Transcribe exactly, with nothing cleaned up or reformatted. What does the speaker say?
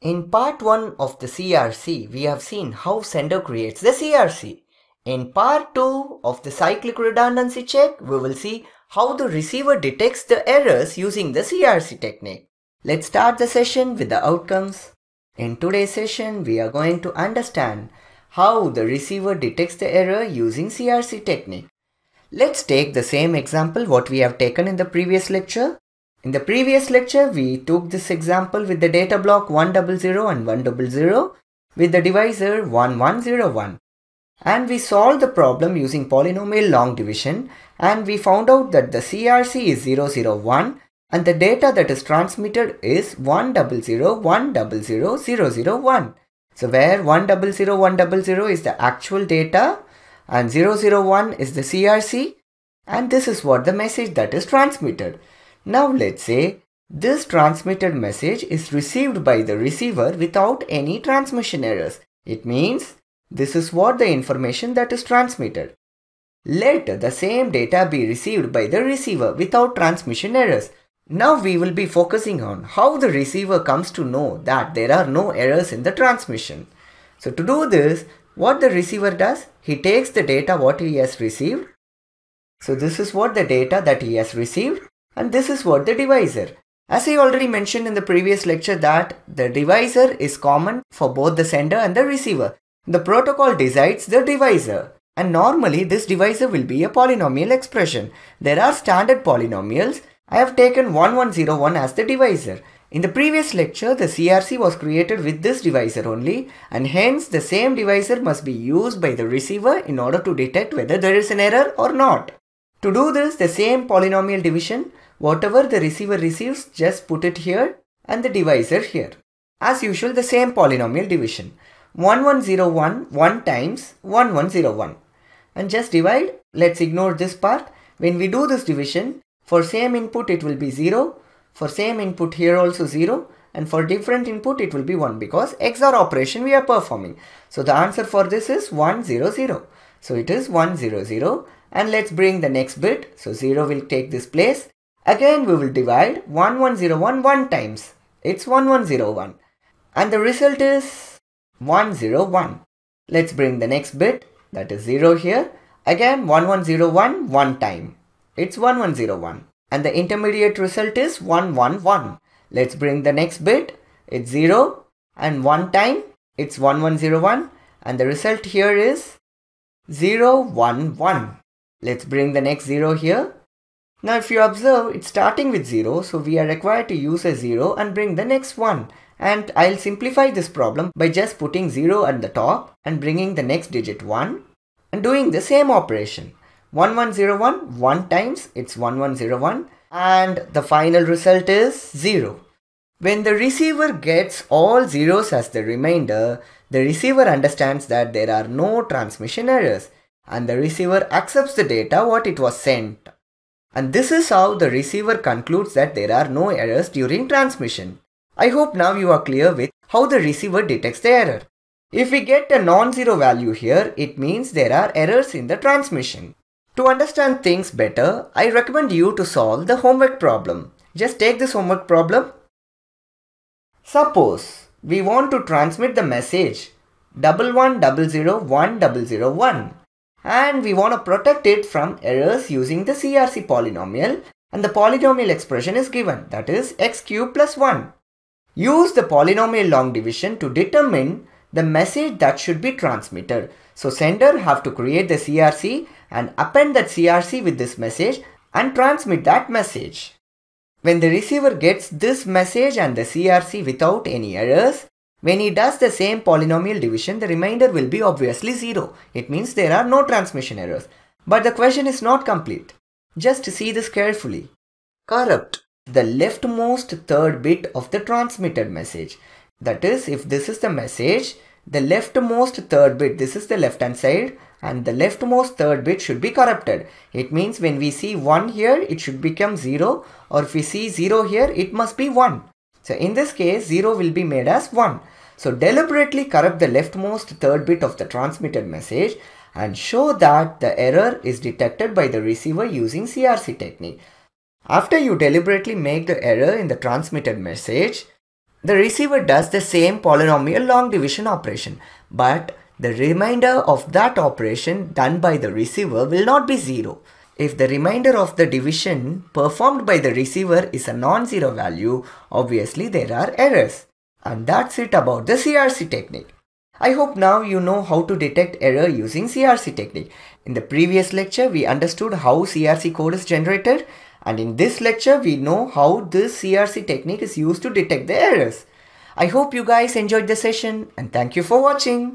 In part one of the C R C, we have seen how sender creates the C R C. In part two of the cyclic redundancy check, we will see how the receiver detects the errors using the C R C technique. Let's start the session with the outcomes. In today's session, we are going to understand how the receiver detects the error using C R C technique. Let's take the same example what we have taken in the previous lecture. In the previous lecture, we took this example with the data block one hundred and one hundred with the divisor one one zero one. And we solved the problem using polynomial long division, and we found out that the C R C is zero zero one and the data that is transmitted is one zero zero one zero zero zero zero one. So where one zero zero one zero zero is the actual data and zero zero one is the C R C, and this is what the message that is transmitted. Now let's say this transmitted message is received by the receiver without any transmission errors. It means this is what the information that is transmitted. Let the same data be received by the receiver without transmission errors. Now we will be focusing on how the receiver comes to know that there are no errors in the transmission. So to do this, what the receiver does, he takes the data what he has received. So this is what the data that he has received. And this is what the divisor. As I already mentioned in the previous lecture that the divisor is common for both the sender and the receiver. The protocol decides the divisor. And normally this divisor will be a polynomial expression. There are standard polynomials. I have taken one one zero one as the divisor. In the previous lecture, the C R C was created with this divisor only, and hence the same divisor must be used by the receiver in order to detect whether there is an error or not. To do this, the same polynomial division, whatever the receiver receives, just put it here and the divisor here. As usual, the same polynomial division. one one zero one, one times one one zero one. And just divide. Let's ignore this part. When we do this division, for same input it will be zero. For same input here also zero. And for different input it will be one, because X O R operation we are performing. So the answer for this is one zero zero. So it is one zero zero. And let's bring the next bit. So zero will take this place. Again we will divide one one zero one one times. It's one one zero one. And the result is one zero one. Let's bring the next bit, that is zero here. Again one one zero one one time. It's one one zero one. And the intermediate result is one one one. Let's bring the next bit. It's zero and one time. It's one one zero one. And the result here is zero one one. Let's bring the next zero here. Now if you observe, it's starting with zero, so we are required to use a zero and bring the next one. And I'll simplify this problem by just putting zero at the top and bringing the next digit one and doing the same operation. one one zero one one times, it's one one zero one, and the final result is zero. When the receiver gets all zeros as the remainder, the receiver understands that there are no transmission errors, and the receiver accepts the data what it was sent. And this is how the receiver concludes that there are no errors during transmission. I hope now you are clear with how the receiver detects the error. If we get a non-zero value here, it means there are errors in the transmission. To understand things better, I recommend you to solve the homework problem. Just take this homework problem. Suppose we want to transmit the message one one zero zero one zero zero one. And we want to protect it from errors using the C R C polynomial, and the polynomial expression is given, that is x cubed plus one. Use the polynomial long division to determine the message that should be transmitted. So sender have to create the C R C and append that C R C with this message and transmit that message. When the receiver gets this message and the C R C without any errors, when he does the same polynomial division, the remainder will be obviously zero. It means there are no transmission errors. But the question is not complete. Just see this carefully. Corrupt the leftmost third bit of the transmitted message. That is, if this is the message, the leftmost third bit, this is the left hand side, and the leftmost third bit should be corrupted. It means when we see one here, it should become zero, or if we see zero here, it must be one. So in this case, zero will be made as one. So deliberately corrupt the leftmost third bit of the transmitted message and show that the error is detected by the receiver using C R C technique. After you deliberately make the error in the transmitted message, The receiver does the same polynomial long division operation, but the remainder of that operation done by the receiver will not be zero. If the remainder of the division performed by the receiver is a non-zero value, obviously there are errors. And that's it about the C R C technique. I hope now you know how to detect error using C R C technique. In the previous lecture, we understood how C R C code is generated, and in this lecture, we know how this C R C technique is used to detect the errors. I hope you guys enjoyed the session, and thank you for watching.